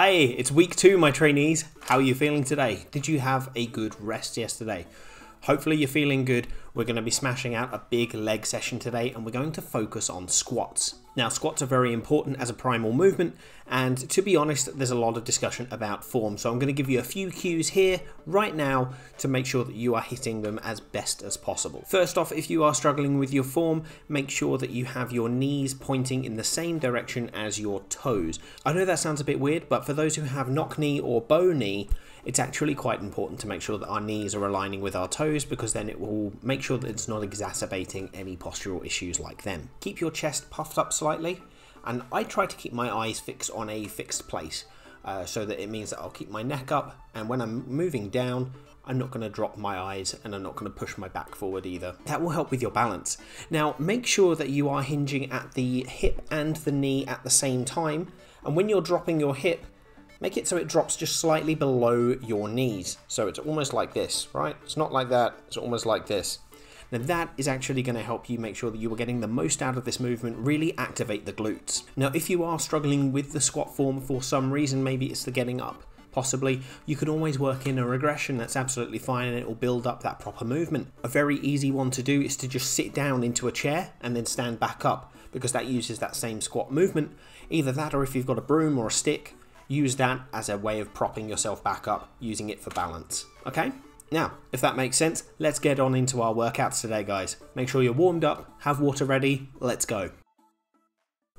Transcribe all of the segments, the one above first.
Hey, it's week two, my trainees. How are you feeling today? Did you have a good rest yesterday? Hopefully you're feeling good. We're going to be smashing out a big leg session today, and we're going to focus on squats. Now, squats are very important as a primal movement, and to be honest, there's a lot of discussion about form. So I'm going to give you a few cues here right now to make sure that you are hitting them as best as possible. First off, if you are struggling with your form, make sure that you have your knees pointing in the same direction as your toes. I know that sounds a bit weird, but for those who have knock knee or bow knee, it's actually quite important to make sure that our knees are aligning with our toes, because then it will make sure that it's not exacerbating any postural issues like them. Keep your chest puffed up slightly. And I try to keep my eyes fixed on a fixed place so that it means that I'll keep my neck up, and when I'm moving down I'm not going to drop my eyes and I'm not going to push my back forward either. That will help with your balance. Now make sure that you are hinging at the hip and the knee at the same time, and when you're dropping your hip, make it so it drops just slightly below your knees, so it's almost like this, right? It's not like that, it's almost like this. Now that is actually going to help you make sure that you are getting the most out of this movement, really activate the glutes. Now if you are struggling with the squat form for some reason, maybe it's the getting up, possibly, you can always work in a regression, that's absolutely fine, and it will build up that proper movement. A very easy one to do is to just sit down into a chair and then stand back up, because that uses that same squat movement. Either that, or if you've got a broom or a stick, use that as a way of propping yourself back up, using it for balance, okay? Now, if that makes sense, let's get on into our workouts today, guys. Make sure you're warmed up, have water ready, let's go.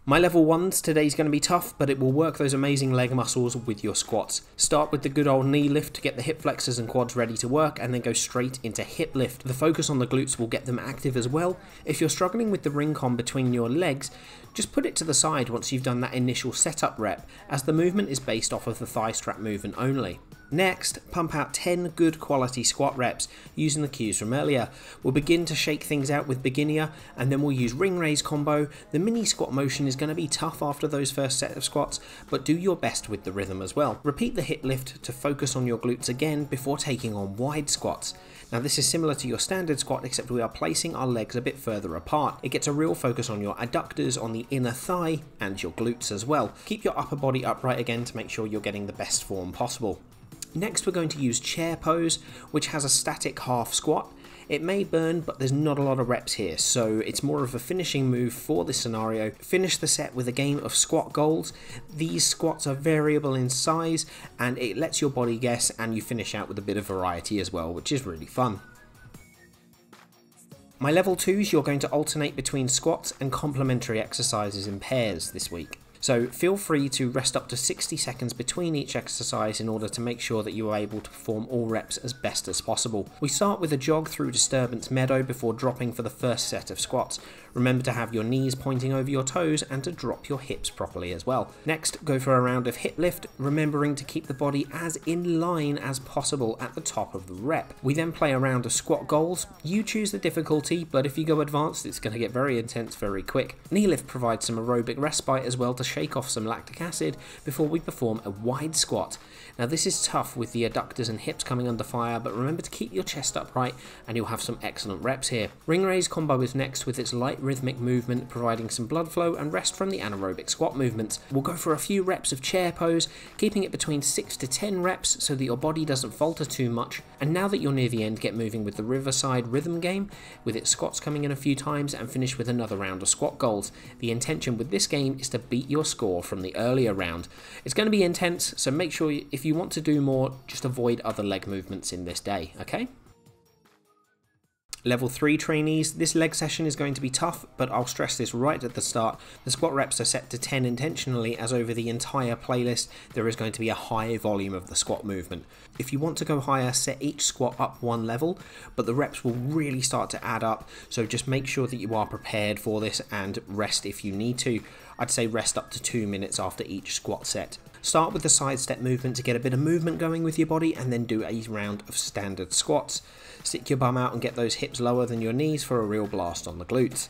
My level 1s today's going to be tough, but it will work those amazing leg muscles with your squats. Start with the good old knee lift to get the hip flexors and quads ready to work, and then go straight into hip lift. The focus on the glutes will get them active as well. If you're struggling with the rincon between your legs, just put it to the side once you've done that initial setup rep, as the movement is based off of the thigh strap movement only. Next, pump out 10 good quality squat reps using the cues from earlier. We'll begin to shake things out with beginner, and then we'll use ring raise combo. The mini squat motion is going to be tough after those first set of squats, but do your best with the rhythm as well. Repeat the hip lift to focus on your glutes again before taking on wide squats. Now this is similar to your standard squat, except we are placing our legs a bit further apart. It gets a real focus on your adductors, on the inner thigh, and your glutes as well. Keep your upper body upright again to make sure you're getting the best form possible. Next we're going to use chair pose, which has a static half squat. It may burn, but there's not a lot of reps here, so it's more of a finishing move for this scenario. Finish the set with a game of squat goals. These squats are variable in size, and it lets your body guess, and you finish out with a bit of variety as well, which is really fun. My level 2s, you're going to alternate between squats and complementary exercises in pairs this week. So feel free to rest up to 60 seconds between each exercise in order to make sure that you are able to perform all reps as best as possible. We start with a jog through disturbance meadow before dropping for the first set of squats. Remember to have your knees pointing over your toes and to drop your hips properly as well. Next, go for a round of hip lift, remembering to keep the body as in line as possible at the top of the rep. We then play a round of squat goals. You choose the difficulty, but if you go advanced, it's going to get very intense very quick. Knee lift provides some aerobic respite as well to shake off some lactic acid before we perform a wide squat. Now this is tough with the adductors and hips coming under fire, but remember to keep your chest upright and you'll have some excellent reps here. Ring raise combo is next, with its light rhythmic movement providing some blood flow and rest from the anaerobic squat movements. We'll go for a few reps of chair pose, keeping it between 6 to 10 reps so that your body doesn't falter too much. And now that you're near the end, get moving with the Riverside rhythm game, with its squats coming in a few times, and finish with another round of squat goals. The intention with this game is to beat your score from the earlier round. It's going to be intense, so make sure if you want to do more, just avoid other leg movements in this day, okay? Level 3 trainees, this leg session is going to be tough, but I'll stress this right at the start. The squat reps are set to 10 intentionally, as over the entire playlist there is going to be a high volume of the squat movement. If you want to go higher, set each squat up one level, but the reps will really start to add up, so just make sure that you are prepared for this and rest if you need to. I'd say rest up to 2 minutes after each squat set. Start with the side step movement to get a bit of movement going with your body, and then do a round of standard squats. Stick your bum out and get those hips lower than your knees for a real blast on the glutes.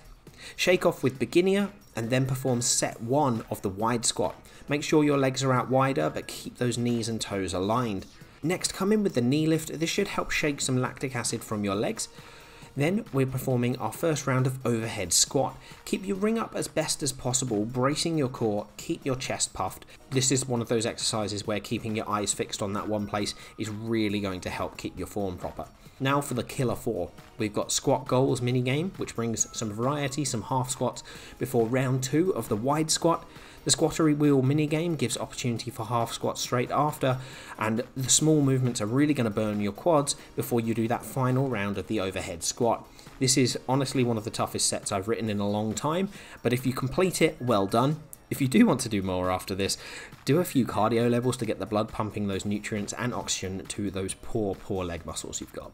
Shake off with beginner and then perform set 1 of the wide squat. Make sure your legs are out wider, but keep those knees and toes aligned. Next, come in with the knee lift. This should help shake some lactic acid from your legs. Then we're performing our first round of overhead squat. Keep your ring up as best as possible, bracing your core, keep your chest puffed. This is one of those exercises where keeping your eyes fixed on that one place is really going to help keep your form proper. Now for the killer four. We've got squat goals mini game, which brings some variety, some half squats before round two of the wide squat. The squattery wheel minigame gives opportunity for half squats straight after, and the small movements are really going to burn your quads before you do that final round of the overhead squat. This is honestly one of the toughest sets I've written in a long time, but if you complete it, well done. If you do want to do more after this, do a few cardio levels to get the blood pumping those nutrients and oxygen to those poor leg muscles you've got.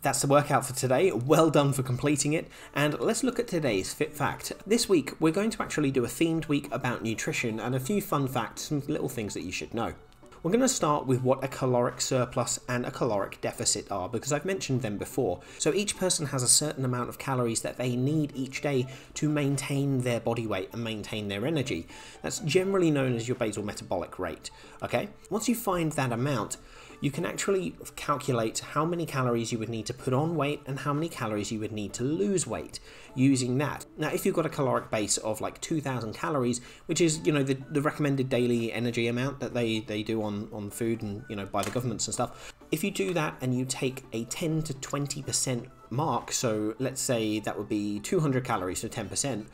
That's the workout for today. Well done for completing it. And let's look at today's Fit Fact. This week, we're going to actually do a themed week about nutrition and a few fun facts, some little things that you should know. We're going to start with what a caloric surplus and a caloric deficit are, because I've mentioned them before. So each person has a certain amount of calories that they need each day to maintain their body weight and maintain their energy. That's generally known as your basal metabolic rate, okay? Once you find that amount, you can actually calculate how many calories you would need to put on weight and how many calories you would need to lose weight using that. Now, if you've got a caloric base of like 2,000 calories, which is, you know, the recommended daily energy amount that they do on food and, you know, by the governments and stuff. If you do that and you take a 10 to 20% mark, so let's say that would be 200 calories, so 10%,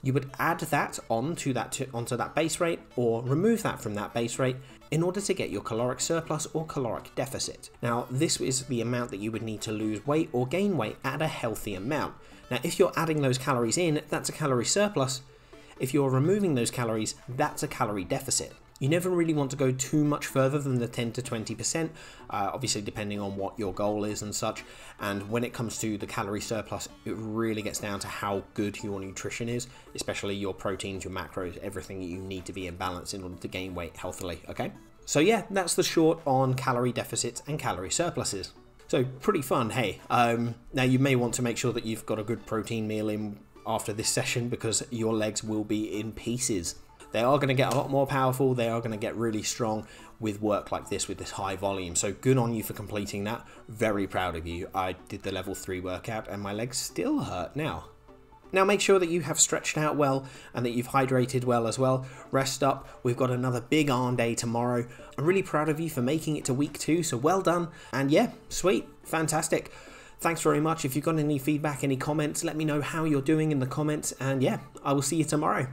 you would add that onto that base rate or remove that from that base rate in order to get your caloric surplus or caloric deficit. Now, this is the amount that you would need to lose weight or gain weight at a healthy amount. Now, if you're adding those calories in, that's a calorie surplus. If you're removing those calories, that's a calorie deficit. You never really want to go too much further than the 10 to 20%, obviously depending on what your goal is and such. And when it comes to the calorie surplus, it really gets down to how good your nutrition is, especially your proteins, your macros, everything that you need to be in balance in order to gain weight healthily, okay? So yeah, that's the short on calorie deficits and calorie surpluses. So pretty fun, hey? Now you may want to make sure that you've got a good protein meal in after this session, because your legs will be in pieces. They are going to get a lot more powerful, they are going to get really strong with work like this, with this high volume. So good on you for completing that, very proud of you. I did the level 3 workout and my legs still hurt now. Now make sure that you have stretched out well and that you've hydrated well as well. Rest up, we've got another big arm day tomorrow. I'm really proud of you for making it to week 2, so well done. And yeah, sweet, fantastic. Thanks very much. If you've got any feedback, any comments, let me know how you're doing in the comments. And yeah, I will see you tomorrow.